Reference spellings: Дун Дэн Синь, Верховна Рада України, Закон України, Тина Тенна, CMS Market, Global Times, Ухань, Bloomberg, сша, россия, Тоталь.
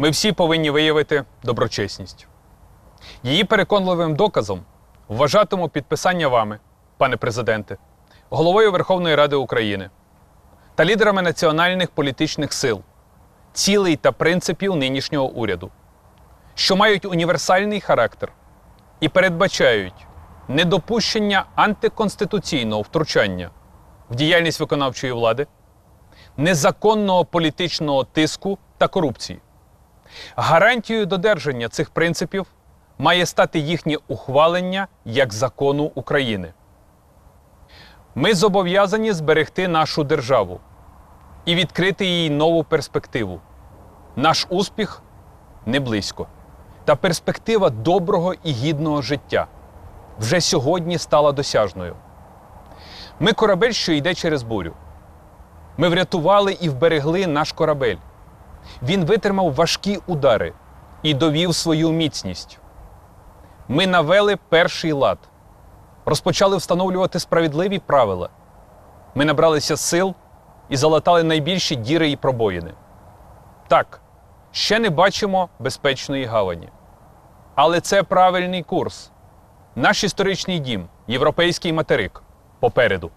ми всі повинні виявити доброчесність. Її переконливим доказом вважатиму підписання вами, пане Президенте, Головою Верховної Ради України та лідерами національних політичних сил, цілей та принципів нинішнього уряду, що мають універсальний характер і передбачають недопущення антиконституційного втручання в діяльність виконавчої влади, незаконного політичного тиску та корупції. Гарантією додержання цих принципів має стати їхнє ухвалення як закону України. Ми зобов'язані зберегти нашу державу і відкрити їй нову перспективу. Наш успіх не близько. Та перспектива доброго і гідного життя вже сьогодні стала досяжною. Ми корабель, що йде через бурю. Ми врятували і вберегли наш корабель. Він витримав важкі удари і довів свою міцність. Ми навели перший лад. Розпочали встановлювати справедливі правила. Ми набралися сил і залатали найбільші діри і пробоїни. Так, ще не бачимо безпечної гавані. Але це правильний курс. Наш історичний дім, європейський материк, попереду.